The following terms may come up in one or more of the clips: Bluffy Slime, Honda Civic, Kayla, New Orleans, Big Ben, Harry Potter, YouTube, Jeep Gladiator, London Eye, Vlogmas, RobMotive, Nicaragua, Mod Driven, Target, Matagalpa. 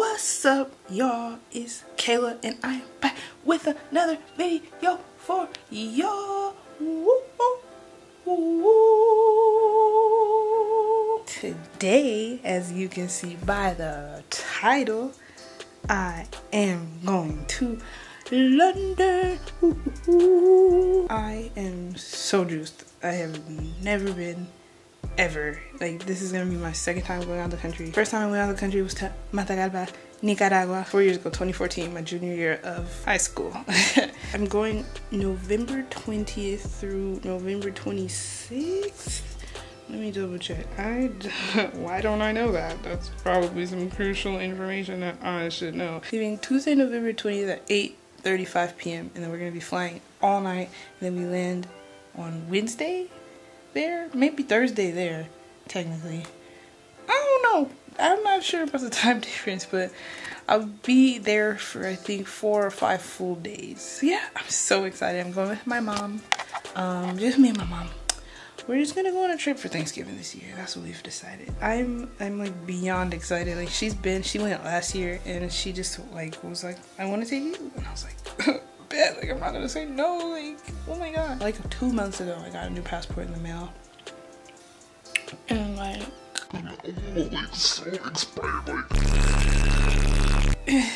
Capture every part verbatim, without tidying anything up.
What's up, y'all? It's Kayla and I'm back with another video for y'all. Today, as you can see by the title, I am going to London. I am so juiced. I have never been ever. Like, this is gonna be my second time going out of the country. First time I went out of the country was to Matagalpa, Nicaragua, four years ago, twenty fourteen, my junior year of high school. I'm going November twentieth through November twenty-sixth. Let me double check. I why don't I know that? That's probably some crucial information that I should know. Leaving Tuesday, November twentieth at eight thirty-five p m and then we're gonna be flying all night. And then we land on Wednesday. There, maybe Thursday there, technically. I don't know. I'm not sure about the time difference, but I'll be there for I think four or five full days. Yeah, I'm so excited. I'm going with my mom. Um, just me and my mom. We're just gonna go on a trip for Thanksgiving this year. That's what we've decided. I'm I'm like beyond excited. Like she's been, she went last year and she just like was like, I want to take you, and I was like. Bet. Like, I'm not gonna say no. Like, oh my god. Like, two months ago, I got a new passport in the mail. And I'm like, oh, like, so inspired. Like, I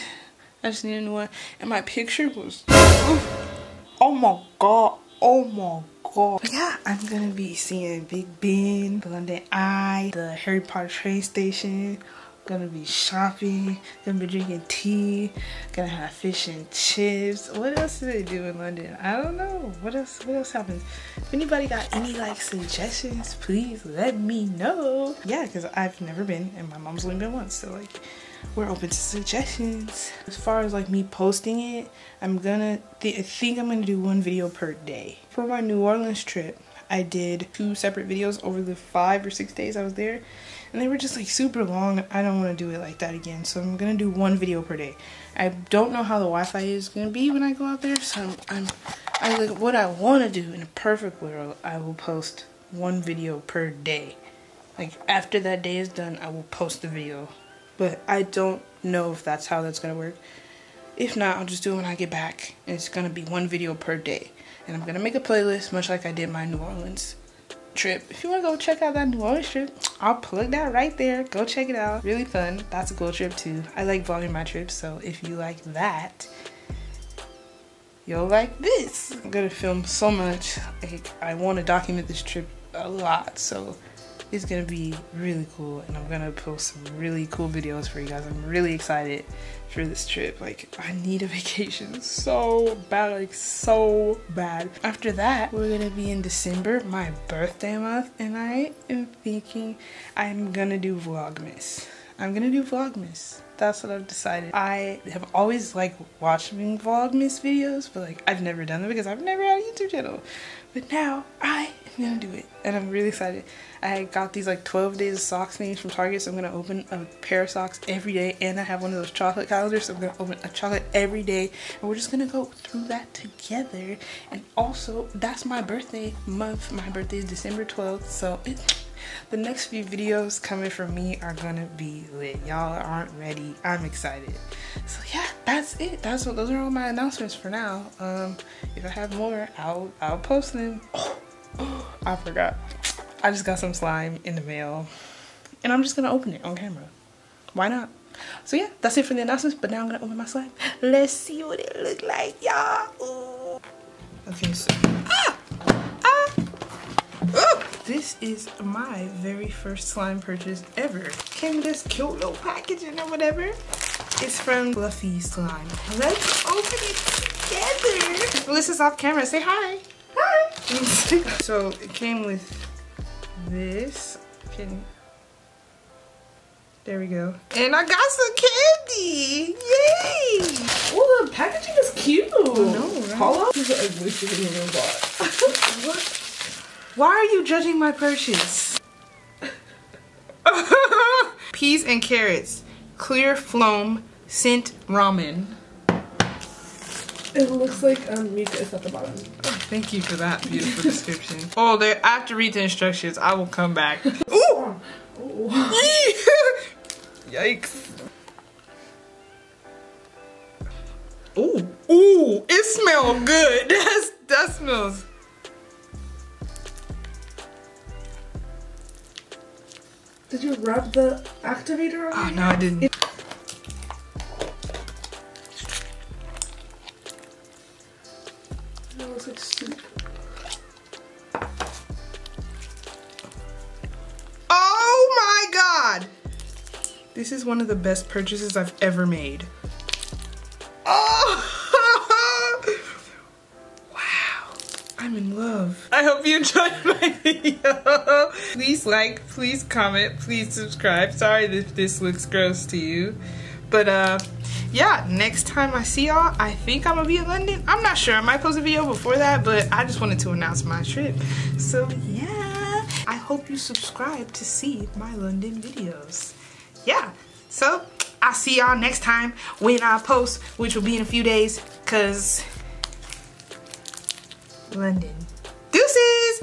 just need a new one. And my picture was, oh my god. Oh my god. But yeah, I'm gonna be seeing Big Ben, the London Eye, the Harry Potter train station. Gonna be shopping, gonna be drinking tea, gonna have fish and chips. What else do they do in London? I don't know. What else, what else happens? If anybody got any like suggestions, please let me know. Yeah, because I've never been and my mom's only been once, so like we're open to suggestions. As far as like me posting it, I'm gonna th I think I'm gonna do one video per day. For my New Orleans trip, I did two separate videos over the five or six days I was there, and they were just like super long. I don't want to do it like that again, so I'm gonna do one video per day. I don't know how the Wi-Fi is gonna be when I go out there, so I'm, I'm, I like what I want to do in a perfect world. I will post one video per day. Like after that day is done, I will post the video, but I don't know if that's how that's gonna work. If not, I'll just do it when I get back, and it's gonna be one video per day. And I'm gonna make a playlist much like I did my New Orleans trip. If you wanna go check out that New Orleans trip, I'll plug that right there. Go check it out. Really fun. That's a cool trip too. I like vlogging my trips, so if you like that, you'll like this. I'm gonna film so much. Like, I wanna document this trip a lot, so it's gonna be really cool, and I'm gonna post some really cool videos for you guys. I'm really excited for this trip. Like, I need a vacation so bad, like so bad. After that, we're gonna be in December, my birthday month, and I am thinking I'm gonna do Vlogmas. I'm gonna do Vlogmas. That's what I've decided. I have always like watching Vlogmas videos, but like I've never done them because I've never had a YouTube channel. But now I am gonna do it, and I'm really excited. I got these like twelve days of socks things from Target, so I'm gonna open a pair of socks every day, and I have one of those chocolate calendars, so I'm gonna open a chocolate every day, and we're just gonna go through that together. And also, that's my birthday month. My birthday is December twelfth, so it's the next few videos coming from me are gonna be lit. Y'all aren't ready. I'm excited. So yeah, that's it. That's what those are all my announcements for now. Um, if I have more, I'll I'll post them. Oh, oh, I forgot. I just got some slime in the mail, and I'm just gonna open it on camera. Why not? So yeah, that's it for the announcements. But now I'm gonna open my slime. Let's see what it look like, y'all. Okay, so. Ah! Ah! Ooh! This is my very first slime purchase ever. Came in this cute little packaging or whatever. It's from Bluffy Slime. Let's open it together. Melissa's off camera. Say hi. Hi. So it came with this. Can... There we go. And I got some candy. Yay! Oh, the packaging is cute. Oh, no, Paula? These are ugliest in the box. What? Why are you judging my purchase? Peas and carrots, clear phloem, scent ramen. It looks like um, Mika is at the bottom. Oh, thank you for that beautiful description. Oh, there. I have to read the instructions. I will come back. Ooh! Ooh. Yikes! Ooh, ooh, it smells good. That's, that smells. Did you rub the activator on? Oh, no, I didn't. It looks like soup. Oh my God. This is one of the best purchases I've ever made. I'm in love. I hope you enjoyed my video. Please like, please comment, please subscribe. Sorry if this looks gross to you. But uh, yeah, next time I see y'all, I think I'm gonna be in London. I'm not sure, I might post a video before that, but I just wanted to announce my trip. So yeah, I hope you subscribe to see my London videos. Yeah, so I'll see y'all next time when I post, which will be in a few days, cause London. Deuces!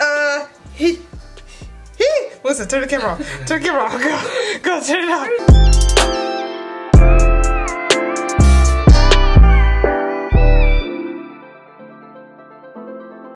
Uh, he, he, what's it? Turn the camera off. Turn the camera off, girl. Go, turn it off.